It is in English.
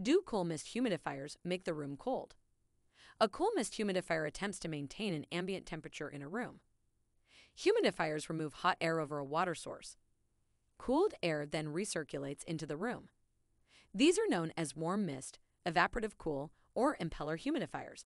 Do coal mist humidifiers make the room cold? A coal mist humidifier attempts to maintain an ambient temperature in a room. Humidifiers remove hot air over a water source. Cooled air then recirculates into the room. These are known as warm mist, evaporative cool, or impeller humidifiers.